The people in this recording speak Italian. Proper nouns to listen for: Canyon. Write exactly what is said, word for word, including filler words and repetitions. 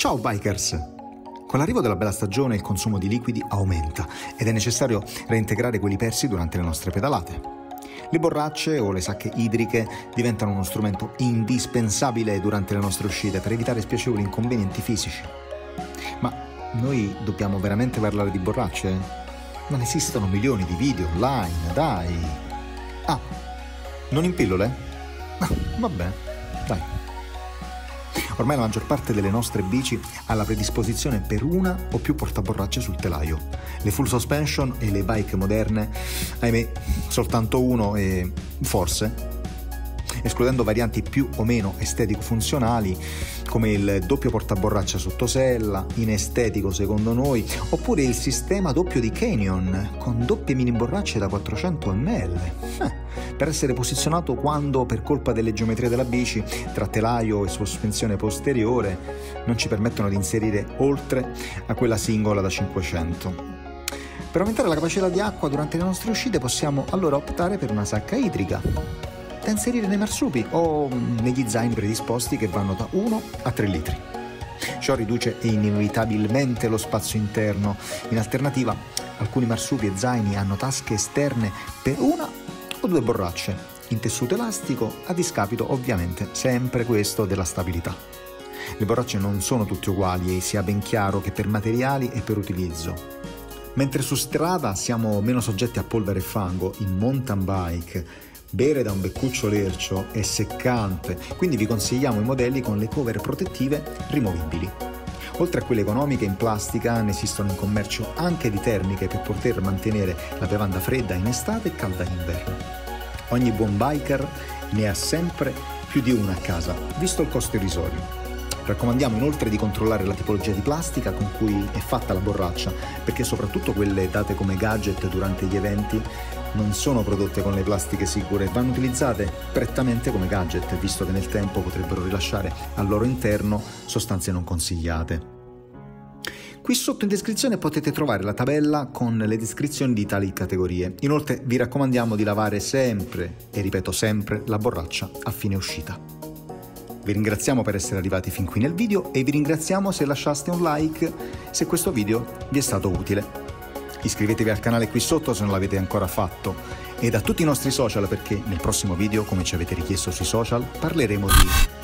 Ciao bikers! Con l'arrivo della bella stagione il consumo di liquidi aumenta ed è necessario reintegrare quelli persi durante le nostre pedalate. Le borracce o le sacche idriche diventano uno strumento indispensabile durante le nostre uscite per evitare spiacevoli inconvenienti fisici. Ma noi dobbiamo veramente parlare di borracce? Non esistono milioni di video online, dai! Ah, non in pillole? Ah, vabbè, dai. Ormai la maggior parte delle nostre bici ha la predisposizione per una o più portaborracce sul telaio. Le full suspension e le bike moderne, ahimè, soltanto uno e forse, escludendo varianti più o meno estetico-funzionali come il doppio portaborraccia sottosella, inestetico secondo noi, oppure il sistema doppio di Canyon con doppie mini borracce da quattrocento millilitri. Eh. Per essere posizionato quando, per colpa delle geometrie della bici, tra telaio e sospensione posteriore, non ci permettono di inserire oltre a quella singola da cinquecento. Per aumentare la capacità di acqua durante le nostre uscite possiamo allora optare per una sacca idrica da inserire nei marsupi o negli zaini predisposti che vanno da uno a tre litri. Ciò riduce inevitabilmente lo spazio interno. In alternativa, alcuni marsupi e zaini hanno tasche esterne per una o due borracce, in tessuto elastico, a discapito ovviamente sempre questo della stabilità. Le borracce non sono tutte uguali e sia ben chiaro che per materiali e per utilizzo. Mentre su strada siamo meno soggetti a polvere e fango, in mountain bike bere da un beccuccio lercio è seccante, quindi vi consigliamo i modelli con le cover protettive rimovibili. Oltre a quelle economiche in plastica, ne esistono in commercio anche di termiche per poter mantenere la bevanda fredda in estate e calda in inverno. Ogni buon biker ne ha sempre più di una a casa, visto il costo irrisorio. Raccomandiamo inoltre di controllare la tipologia di plastica con cui è fatta la borraccia, perché soprattutto quelle date come gadget durante gli eventi non sono prodotte con le plastiche sicure e vanno utilizzate prettamente come gadget, visto che nel tempo potrebbero rilasciare al loro interno sostanze non consigliate. Qui sotto in descrizione potete trovare la tabella con le descrizioni di tali categorie. Inoltre vi raccomandiamo di lavare sempre, e ripeto sempre, la borraccia a fine uscita. Vi ringraziamo per essere arrivati fin qui nel video e vi ringraziamo se lasciaste un like se questo video vi è stato utile. Iscrivetevi al canale qui sotto se non l'avete ancora fatto e a tutti i nostri social, perché nel prossimo video, come ci avete richiesto sui social, parleremo di